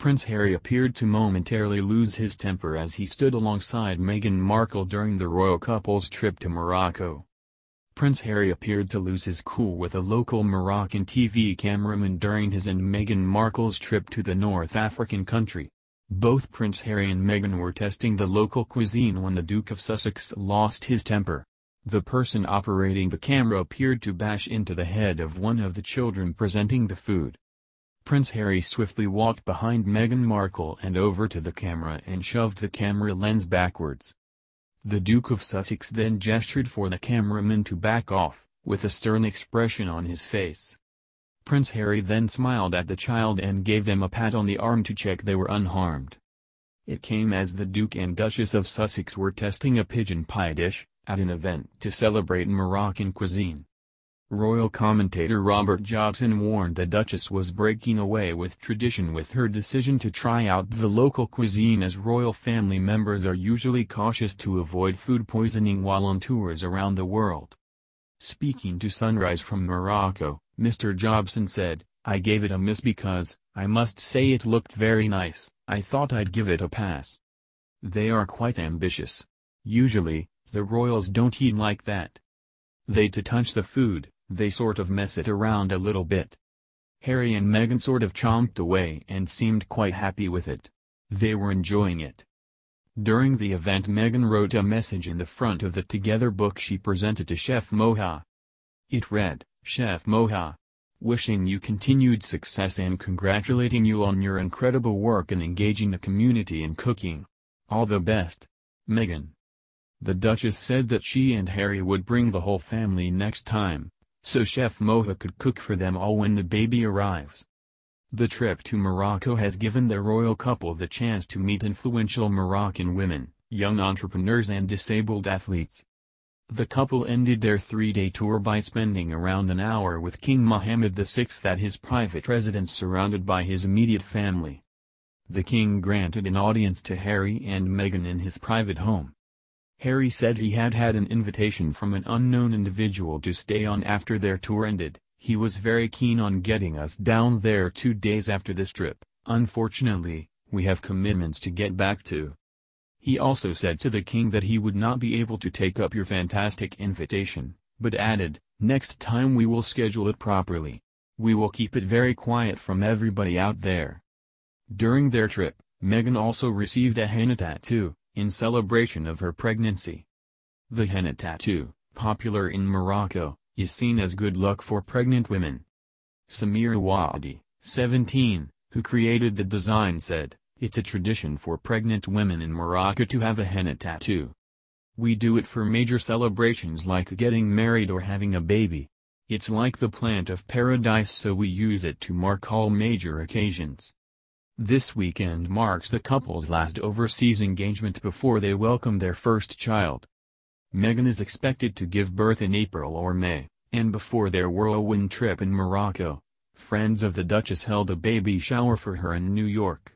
Prince Harry appeared to momentarily lose his temper as he stood alongside Meghan Markle during the royal couple's trip to Morocco. Prince Harry appeared to lose his cool with a local Moroccan TV cameraman during his and Meghan Markle's trip to the North African country. Both Prince Harry and Meghan were testing the local cuisine when the Duke of Sussex lost his temper. The person operating the camera appeared to bash into the head of one of the children presenting the food. Prince Harry swiftly walked behind Meghan Markle and over to the camera and shoved the camera lens backwards. The Duke of Sussex then gestured for the cameraman to back off, with a stern expression on his face. Prince Harry then smiled at the child and gave them a pat on the arm to check they were unharmed. It came as the Duke and Duchess of Sussex were testing a pigeon pie dish, at an event to celebrate Moroccan cuisine. Royal commentator Robert Jobson warned the Duchess was breaking away with tradition with her decision to try out the local cuisine, as royal family members are usually cautious to avoid food poisoning while on tours around the world. Speaking to Sunrise from Morocco, Mr. Jobson said, "I gave it a miss because, I must say, it looked very nice. I thought I'd give it a pass. They are quite ambitious. Usually, the royals don't eat like that. They touch the food, they sort of mess it around a little bit." Harry and Meghan sort of chomped away and seemed quite happy with it. They were enjoying it. During the event, Meghan wrote a message in the front of the Together book she presented to Chef Moha. It read, "Chef Moha, wishing you continued success and congratulating you on your incredible work in engaging the community in cooking. All the best, Meghan." The Duchess said that she and Harry would bring the whole family next time, so Chef Moha could cook for them all when the baby arrives. The trip to Morocco has given the royal couple the chance to meet influential Moroccan women, young entrepreneurs and disabled athletes. The couple ended their three-day tour by spending around an hour with King Mohammed VI at his private residence, surrounded by his immediate family. The king granted an audience to Harry and Meghan in his private home. Harry said he had had an invitation from an unknown individual to stay on after their tour ended. "He was very keen on getting us down there 2 days after this trip. Unfortunately, we have commitments to get back to." He also said to the king that he would not be able to take up your fantastic invitation, but added, "Next time we will schedule it properly. We will keep it very quiet from everybody out there." During their trip, Meghan also received a henna tattoo, in celebration of her pregnancy. The henna tattoo, popular in Morocco, is seen as good luck for pregnant women. Samir Wadi, 17, who created the design, said, "It's a tradition for pregnant women in Morocco to have a henna tattoo. We do it for major celebrations like getting married or having a baby. It's like the plant of paradise, so we use it to mark all major occasions." This weekend marks the couple's last overseas engagement before they welcome their first child. Meghan is expected to give birth in April or May, and before their whirlwind trip in Morocco, friends of the Duchess held a baby shower for her in New York.